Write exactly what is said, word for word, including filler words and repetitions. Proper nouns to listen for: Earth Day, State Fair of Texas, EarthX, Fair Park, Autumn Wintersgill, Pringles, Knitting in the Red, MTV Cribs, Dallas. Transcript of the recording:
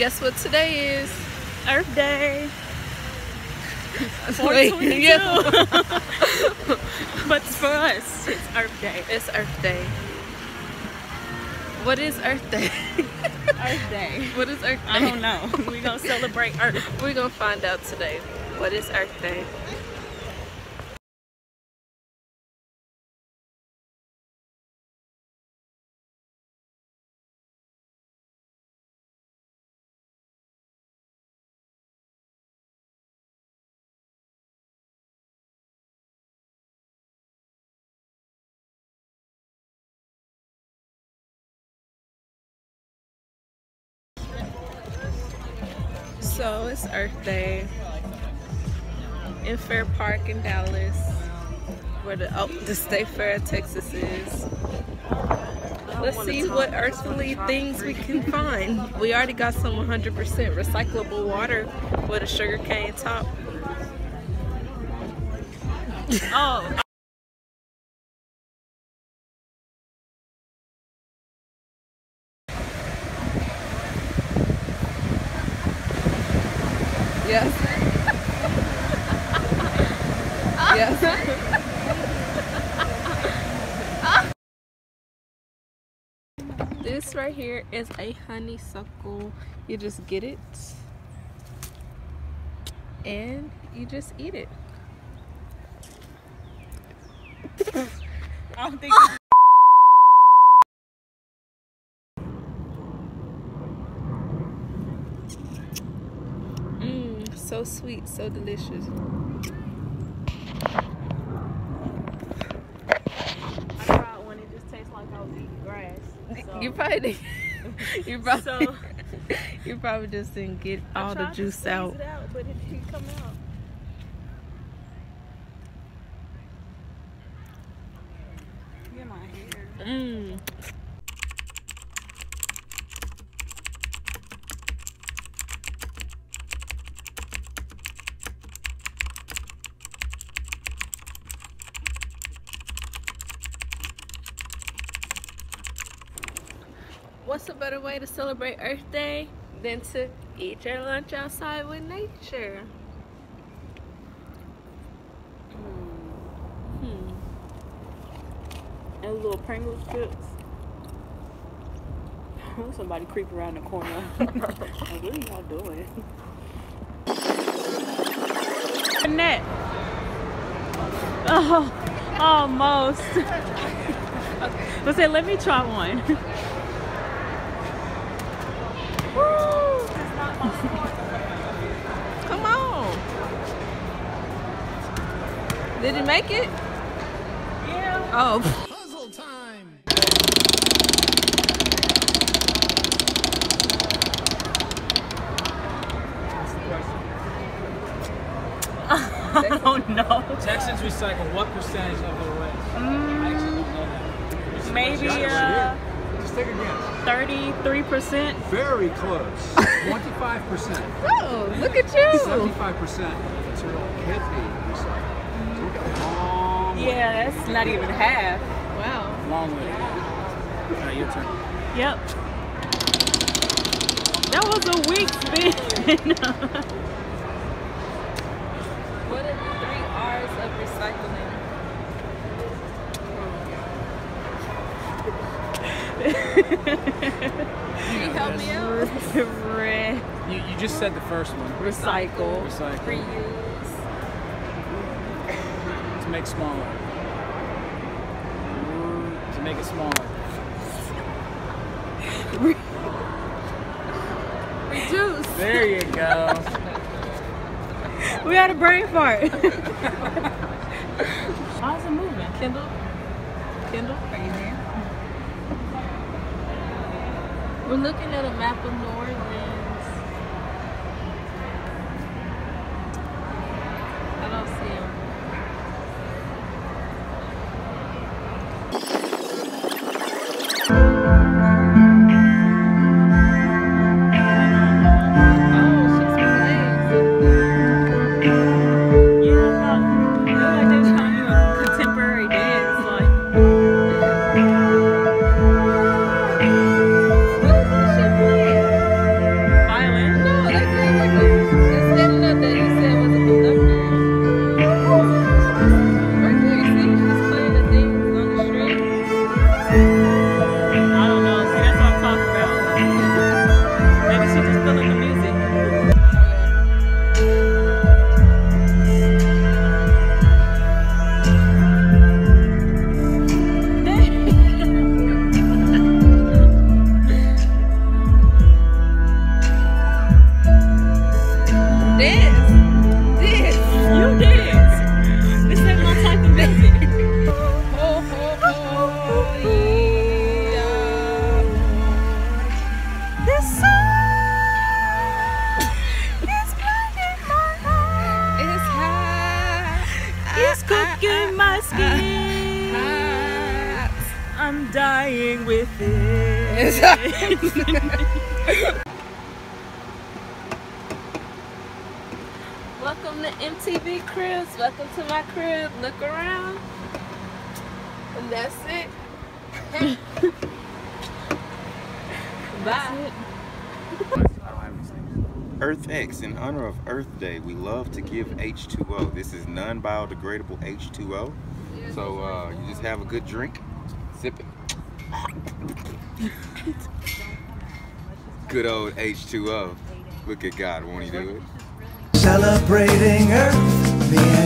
Guess what today is? Earth Day. four twenty-two. Yeah. But for us, it's Earth Day. It's Earth Day. What is Earth Day? Earth Day. What is Earth Day? I don't know. We're going to celebrate Earth. We're going to find out today. What is Earth Day? So it's Earth Day in Fair Park in Dallas, where the oh, the State Fair of Texas is. Let's see what earthly things we can find. We already got some one hundred percent recyclable water with a sugar cane top. Oh. Yes. Yes. This right here is a honeysuckle. You just get it and you just eat it. I don't think so sweet, so delicious. I tried one, it just tastes like I was eating grass. So. You probably did. you, probably, so, you probably just didn't get all the juice out. I tried to squeeze it out, but it didn't come out. Look at my hair. Mmm. What's a better way to celebrate Earth Day than to eat your lunch outside with nature? Mm. Hmm. And little Pringles chips. Somebody creep around the corner. Like, what are y'all doing? Net. Oh, almost. Okay. Let's say, let me try one. Come on. Did it make it? Yeah. Oh. Puzzle time. I don't know. Texans recycle what percentage of the waste? Mm, I actually don't know that. Maybe uh just take a guess. thirty-three percent? Very close. twenty-five percent. Oh, look at you. seventy-five percent of the material can be recycled. So we got a long way. Yeah, that's not even half. Wow. Long way. Now right, your turn. Yep. That was a weak spin. What are the three R's of recycling? Can you help me out? Re you, you just said the first one. Recycle. Recycle. Reuse. To make smaller. To make it smaller. Re Reduce. There you go. We had a brain fart. How's it moving? Kendall? Kendall? Are you there? We're looking at a map of New Orleans. I don't see him. Oh, she's playing. Yeah, I feel like they were trying to do a contemporary dance. Like. Thank you. dying within. Welcome to M T V Cribs. Welcome to my crib. Look around. And that's it. Hey. Bye. EarthX, in honor of Earth Day, we love to give H two O. This is non-biodegradable H two O. So uh, you just have a good drink, sip it. Good old H two O. Look at God, won't he do it? Celebrating Earth Day.